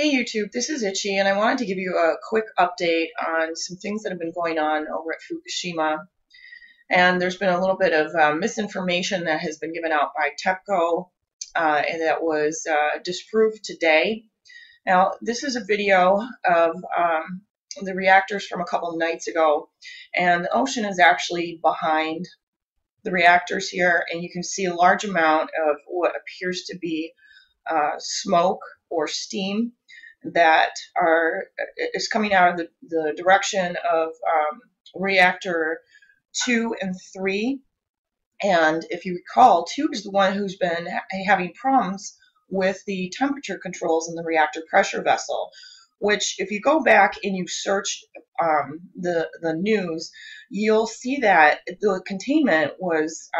Hey YouTube, this is Itchy, and I wanted to give you a quick update on some things that have been going on over at Fukushima. And there's been a little bit of misinformation that has been given out by TEPCO, and that was disproved today. Now, this is a video of the reactors from a couple nights ago, and the ocean is actually behind the reactors here, and you can see a large amount of what appears to be smoke or steam that is coming out of the direction of Reactor 2 and 3. And if you recall, 2 is the one who's been having problems with the temperature controls in the reactor pressure vessel, which if you go back and you search the news, you'll see that the containment was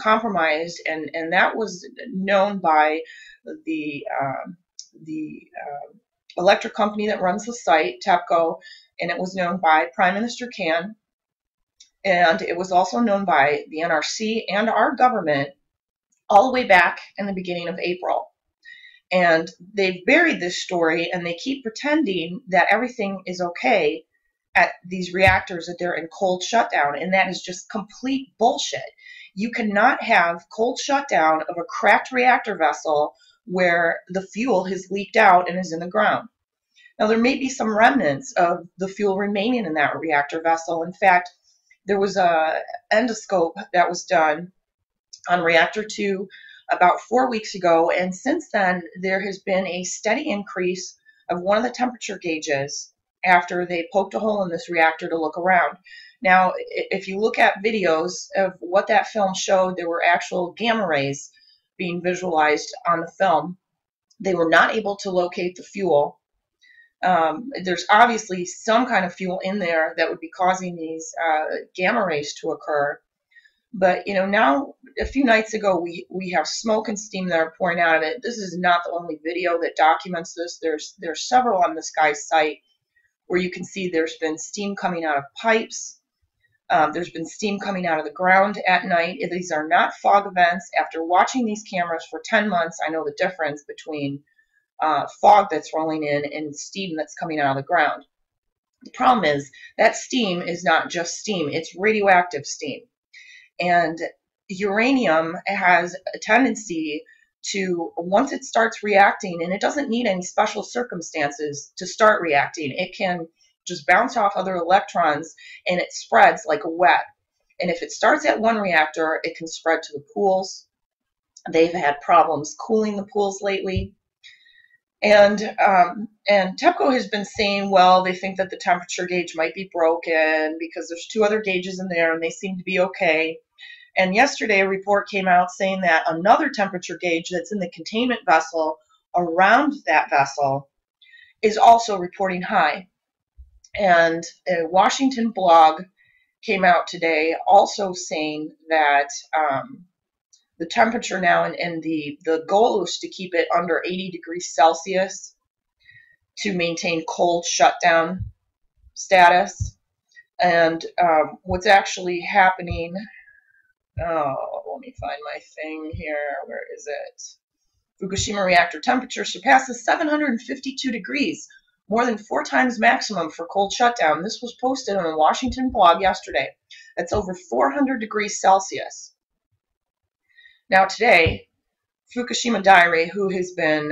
compromised, and that was known by the electric company that runs the site, TEPCO, and it was known by Prime Minister Kan, and it was also known by the NRC and our government all the way back in the beginning of April. And they've buried this story, and they keep pretending that everything is okay at these reactors, that they're in cold shutdown, and that is just complete bullshit. You cannot have cold shutdown of a cracked reactor vessel where the fuel has leaked out and is in the ground. Now, there may be some remnants of the fuel remaining in that reactor vessel. In fact, there was an endoscope that was done on Reactor 2 about 4 weeks ago, and since then there has been a steady increase of one of the temperature gauges after they poked a hole in this reactor to look around. Now, if you look at videos of what that film showed, there were actual gamma rays being visualized on the film. They were not able to locate the fuel. There's obviously some kind of fuel in there that would be causing these gamma rays to occur. But, you know, now a few nights ago, we have smoke and steam that are pouring out of it. This is not the only video that documents this. There's several on this guy's site where you can see there's been steam coming out of pipes. There's been steam coming out of the ground at night. These are not fog events. After watching these cameras for 10 months, I know the difference between fog that's rolling in and steam that's coming out of the ground. The problem is that steam is not just steam. It's radioactive steam. And uranium has a tendency to, once it starts reacting, and it doesn't need any special circumstances to start reacting, it can just bounce off other electrons, and it spreads like a web. And if it starts at one reactor, it can spread to the pools. They've had problems cooling the pools lately. And TEPCO has been saying, well, they think that the temperature gauge might be broken because there's two other gauges in there and they seem to be okay. And yesterday a report came out saying that another temperature gauge that's in the containment vessel around that vessel is also reporting high. And a Washington blog came out today also saying that the temperature now, and the goal is to keep it under 80 degrees Celsius to maintain cold shutdown status. And what's actually happening, oh, let me find my thing here, where is it? Fukushima reactor temperature surpasses 752 degrees. More than 4 times maximum for cold shutdown. This was posted on a Washington blog yesterday. That's over 400 degrees Celsius. Now today, Fukushima Diary, who has been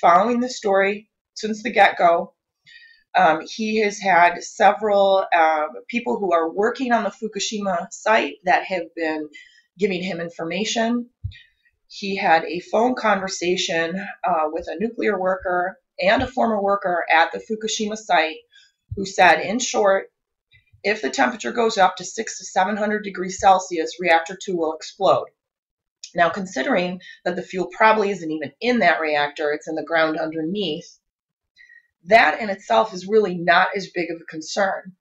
following the story since the get-go, he has had several people who are working on the Fukushima site that have been giving him information. He had a phone conversation with a nuclear worker and a former worker at the Fukushima site who said, in short, if the temperature goes up to 600 to 700 degrees Celsius, reactor 2 will explode. Now, considering that the fuel probably isn't even in that reactor, it's in the ground underneath, that in itself is really not as big of a concern.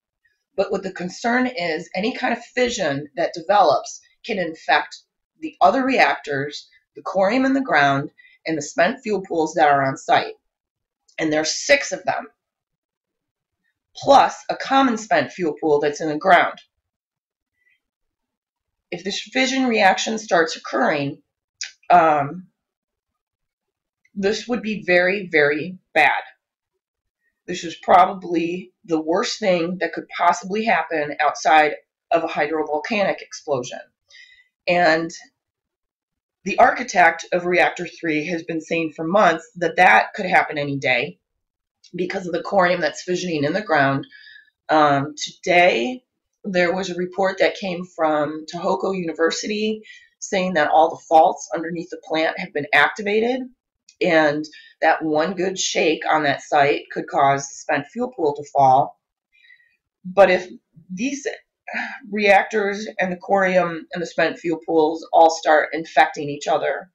But what the concern is, any kind of fission that develops can infect the other reactors, the corium in the ground, and the spent fuel pools that are on site. And there's 6 of them, plus a common spent fuel pool that's in the ground. If this fission reaction starts occurring, This would be very, very bad. This is probably the worst thing that could possibly happen outside of a hydrovolcanic explosion. And the architect of Reactor 3 has been saying for months that that could happen any day because of the corium that's fissioning in the ground. Today, there was a report that came from Tohoku University saying that all the faults underneath the plant have been activated, and that one good shake on that site could cause the spent fuel pool to fall. But if these reactors and the corium and the spent fuel pools all start infecting each other,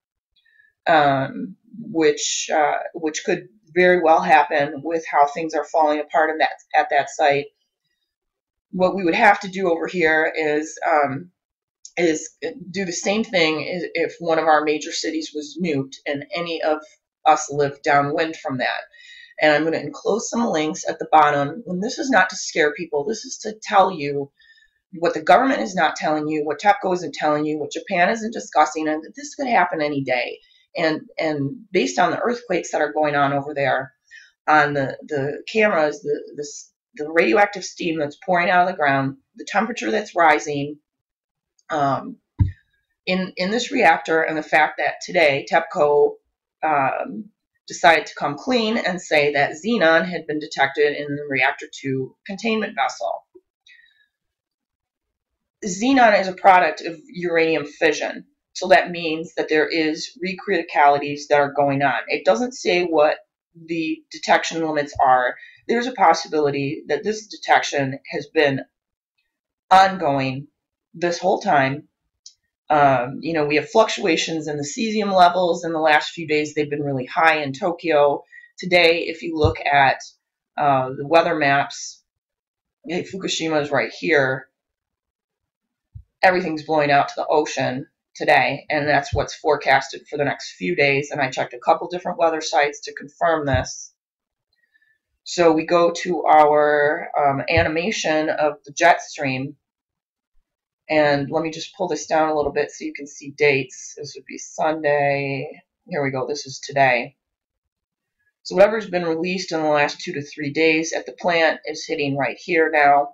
which could very well happen with how things are falling apart at that site, what we would have to do over here is do the same thing if one of our major cities was nuked and any of us live downwind from that. And I'm going to enclose some links at the bottom. And this is not to scare people. This is to tell you what the government is not telling you, what TEPCO isn't telling you, what Japan isn't discussing, and that this could happen any day. And based on the earthquakes that are going on over there, on the cameras, the radioactive steam that's pouring out of the ground, the temperature that's rising in this reactor, and the fact that today TEPCO decided to come clean and say that xenon had been detected in the Reactor 2 containment vessel. Xenon is a product of uranium fission, so that means that there is re-criticalities that are going on. It doesn't say what the detection limits are. There's a possibility that this detection has been ongoing this whole time. You know, we have fluctuations in the cesium levels. In the last few days, they've been really high in Tokyo. Today, if you look at the weather maps, Fukushima is right here. Everything's blowing out to the ocean today, and that's what's forecasted for the next few days. And I checked a couple different weather sites to confirm this. So we go to our animation of the jet stream. And let me just pull this down a little bit so you can see dates. This would be Sunday. Here we go. This is today. So whatever's been released in the last 2 to 3 days at the plant is hitting right here now.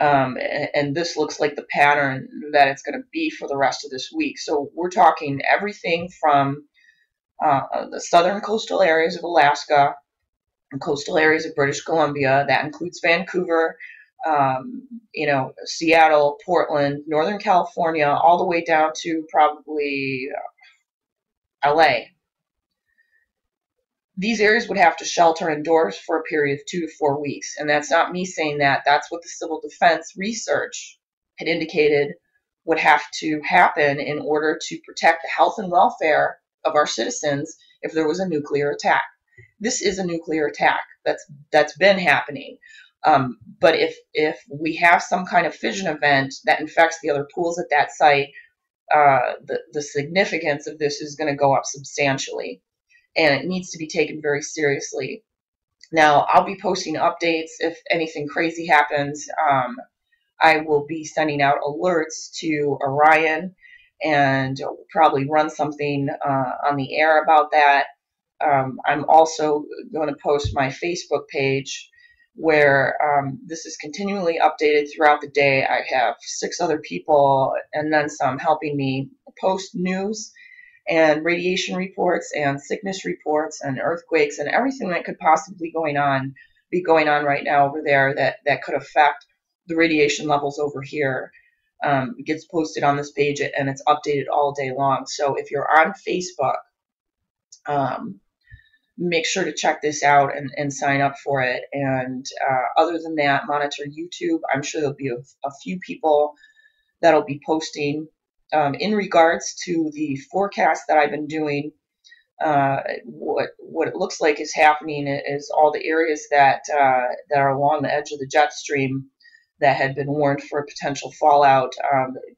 And this looks like the pattern that it's going to be for the rest of this week. So we're talking everything from the southern coastal areas of Alaska and coastal areas of British Columbia. That includes Vancouver, you know, Seattle, Portland, Northern California, all the way down to probably LA. These areas would have to shelter indoors for a period of 2 to 4 weeks. And that's not me saying that. That's what the civil defense research had indicated would have to happen in order to protect the health and welfare of our citizens if there was a nuclear attack. This is a nuclear attack. That's been happening. But if we have some kind of fission event that infects the other pools at that site, the significance of this is going to go up substantially. And it needs to be taken very seriously. Now, I'll be posting updates if anything crazy happens. I will be sending out alerts to Orion and probably run something on the air about that. I'm also going to post my Facebook page where this is continually updated throughout the day. I have 6 other people and then some helping me post news and radiation reports and sickness reports and earthquakes and everything that could possibly be going on right now over there that could affect the radiation levels over here. It gets posted on this page and it's updated all day long. So if you're on Facebook, make sure to check this out and sign up for it. And other than that, monitor YouTube. I'm sure there'll be a few people that'll be posting in regards to the forecast that I've been doing. What it looks like is happening is all the areas that are along the edge of the jet stream that had been warned for potential fallout.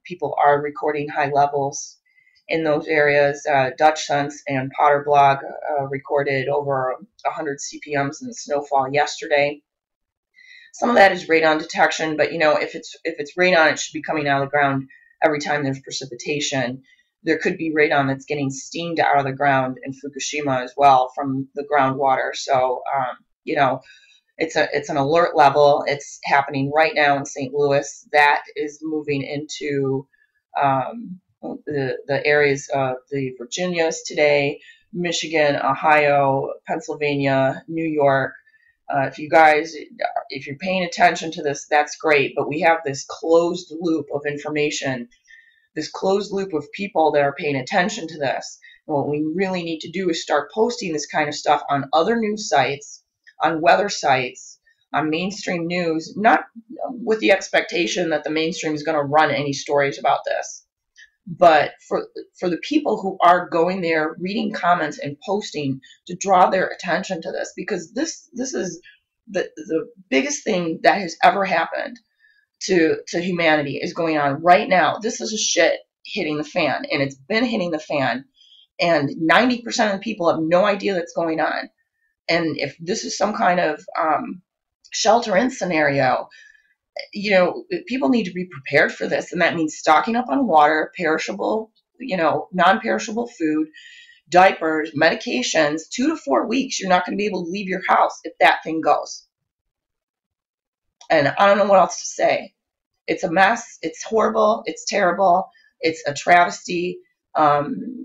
People are recording high levels in those areas. Dutch Sense and Potter Blog recorded over 100 CPMs in the snowfall yesterday. Some of that is radon detection, but you know, if it's radon, it should be coming out of the ground every time there's precipitation. there could be radon that's getting steamed out of the ground in Fukushima as well from the groundwater. So, you know, it's an alert level. It's happening right now in St. Louis. That is moving into the areas of the Virginias today, Michigan, Ohio, Pennsylvania, New York. If you're paying attention to this, that's great. But we have this closed loop of information, this closed loop of people that are paying attention to this. And what we really need to do is start posting this kind of stuff on other news sites, on weather sites, on mainstream news, not with the expectation that the mainstream is going to run any stories about this. But for the people who are going there, reading comments and posting, to draw their attention to this, because this is the biggest thing that has ever happened to humanity is going on right now. This is a shit hitting the fan, and it's been hitting the fan, and 90% of the people have no idea that's going on. And if this is some kind of shelter-in scenario, you know, people need to be prepared for this, and that means stocking up on water, perishable, you know, non-perishable food, diapers, medications. 2 to 4 weeks, you're not going to be able to leave your house if that thing goes. And I don't know what else to say. It's a mess. It's horrible. It's terrible. It's a travesty.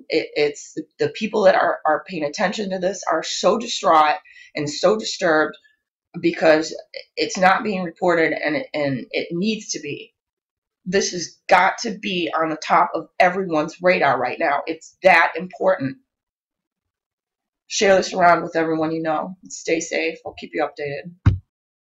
It's the people that are paying attention to this are so distraught and so disturbed, because it's not being reported, and it needs to be. This has got to be on the top of everyone's radar right now. It's that important. Share this around with everyone you know. Stay safe. I'll keep you updated.